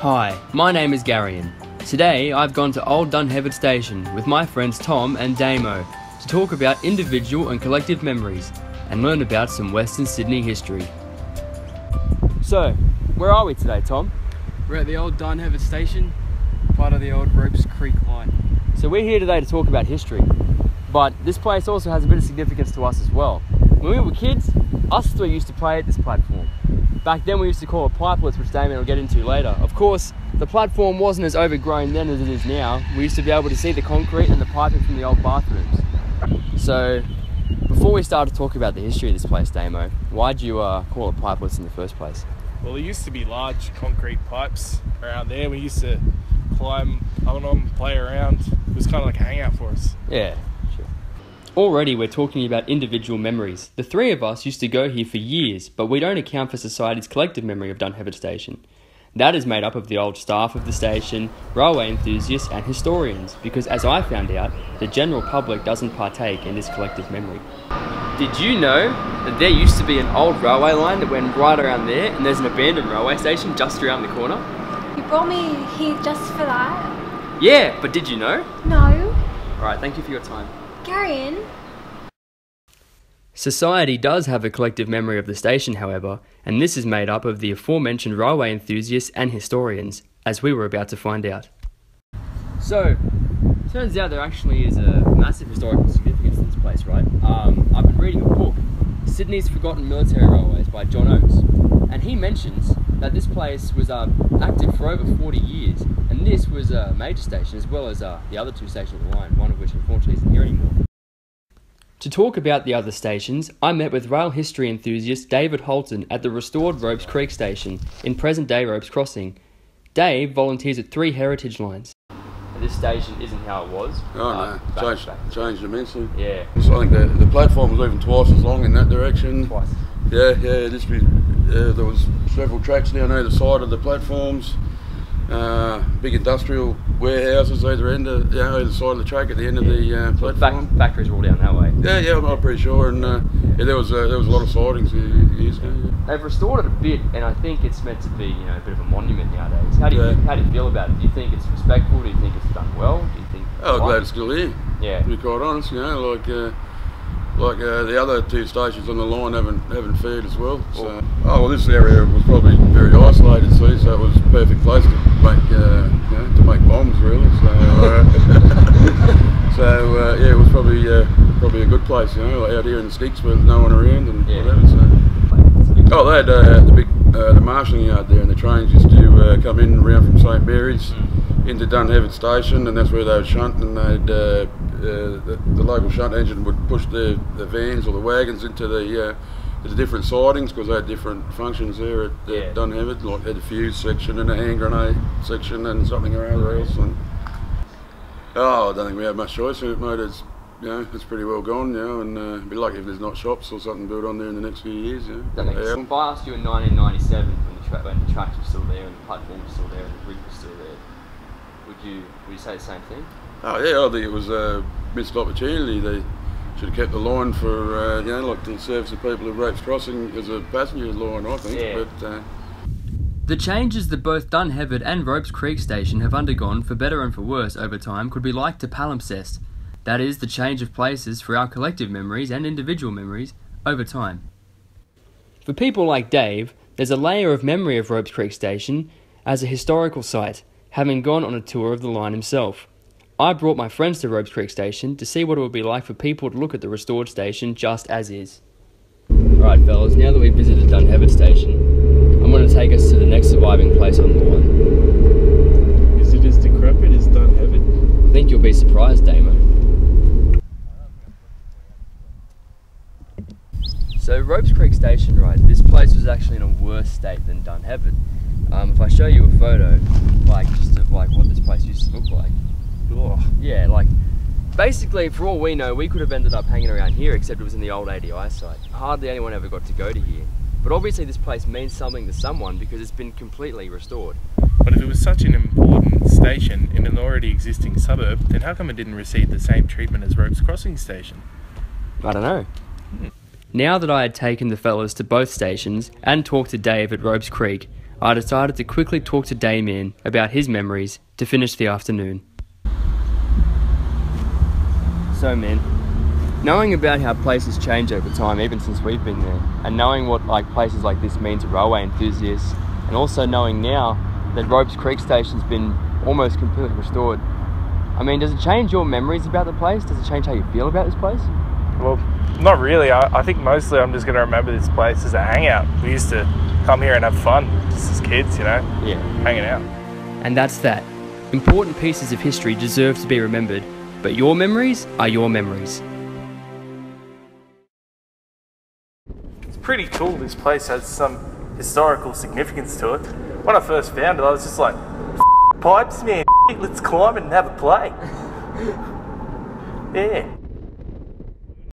Hi, my name is Garion. Today I've gone to Old Dunheved Station with my friends Tom and Damo to talk about individual and collective memories and learn about some Western Sydney history. So, where are we today, Tom? We're at the Old Dunheved Station, part of the Old Ropes Creek Line. So we're here today to talk about history, but this place also has a bit of significance to us as well. When we were kids, us three used to play at this platform. Back then we used to call it Pipelets, which Damien will get into later. Of course, the platform wasn't as overgrown then as it is now. We used to be able to see the concrete and the piping from the old bathrooms. So, before we start to talk about the history of this place, Damo, why did you call it Pipelets in the first place? Well, there used to be large concrete pipes around there. We used to climb up and on and play around. It was kind of like a hangout for us. Yeah. Already we're talking about individual memories. The three of us used to go here for years, but we don't account for society's collective memory of Dunheved Station. That is made up of the old staff of the station, railway enthusiasts and historians, because as I found out, the general public doesn't partake in this collective memory. Did you know that there used to be an old railway line that went right around there, and there's an abandoned railway station just around the corner? You brought me here just for that? Yeah, but did you know? No. Alright, thank you for your time. Garion. Society does have a collective memory of the station, however, and this is made up of the aforementioned railway enthusiasts and historians, as we were about to find out. So, turns out there actually is a massive historical significance to this place, right? I've been reading a book, Sydney's Forgotten Military Railways by John Oakes, and he mentions that this place was active for over 40 years, and this was a major station as well as the other two stations of the line, one of which unfortunately isn't here anymore. To talk about the other stations, I met with rail history enthusiast David Holton at the restored Ropes Creek Station in present-day Ropes Crossing. Dave volunteers at three heritage lines. This station isn't how it was. Oh no, changed immensely. Yeah. So I think the platform was even twice as long in that direction. Twice. Yeah, there was several tracks down either side of the platforms. Big industrial warehouses either side of the track at the end of the platform. Factories were all down that way. Yeah, I'm pretty sure, and there was a lot of sidings years ago. Yeah. They've restored it a bit, and I think it's meant to be a bit of a monument nowadays. How do you feel about it? Do you think it's respectful? Do you think it's done well? Do you think? Oh, glad it's still here. Yeah. To be quite honest, like the other two stations on the line haven't fared as well. So. Oh well, this area was probably very isolated, see, so it was a perfect place to make to make bombs really. So yeah, it was probably a good place, out here in the sticks with no one around and whatever. So. Oh, they had the marshalling yard there, and the trains used to come in around from Saint Mary's into Dunheved Station, and that's where they would shunt, and they'd the local shunt engine would push the vans or the wagons into the different sidings, because they had different functions there at Dunheved, like had a fuse section and a hand grenade section and something or other else. And I don't think we have much choice in it, mate. It's it's pretty well gone now, and be lucky if there's not shops or something built on there in the next few years. Yeah. If I asked you in 1997 when the tracks were still there and the platform was still there and the bridge was still there, would you say the same thing? Oh yeah, I think it was a missed opportunity. They should have kept the line for, like the service of people at Ropes Crossing as a passenger line, I think. Yeah. But, the changes that both Dunheved and Ropes Creek Station have undergone, for better and for worse over time, could be likened to palimpsest. That is, the change of places for our collective memories and individual memories over time. For people like Dave, there's a layer of memory of Ropes Creek Station as a historical site, having gone on a tour of the line himself. I brought my friends to Ropes Creek Station to see what it would be like for people to look at the restored station just as is. Right, fellas, now that we've visited Dunheved Station, I'm going to take us to the next surviving place on the line. Is it as decrepit as Dunheved? I think you'll be surprised, Damo. So Ropes Creek Station, right, this place was actually in a worse state than Dunheved. If I show you a photo, just of what this place used to look like. Yeah, basically, for all we know, we could have ended up hanging around here, except it was in the old ADI site. Hardly anyone ever got to go to here. But obviously this place means something to someone because it's been completely restored. But if it was such an important station in an already existing suburb, then how come it didn't receive the same treatment as Ropes Crossing Station? I don't know. Now that I had taken the fellas to both stations and talked to Dave at Ropes Creek, I decided to quickly talk to Damien about his memories to finish the afternoon. So man, knowing about how places change over time, even since we've been there, and knowing what places like this mean to railway enthusiasts, and also knowing now that Ropes Creek Station's been almost completely restored, I mean, does it change your memories about the place? Does it change how you feel about this place? Well, not really. I think mostly I'm just going to remember this place as a hangout. We used to come here and have fun, just as kids, you know? Yeah. Hanging out. And that's that. Important pieces of history deserve to be remembered, but your memories are your memories. It's pretty cool. This place has some historical significance to it. When I first found it, I was just like, pipes, man, let's climb and have a play. Yeah.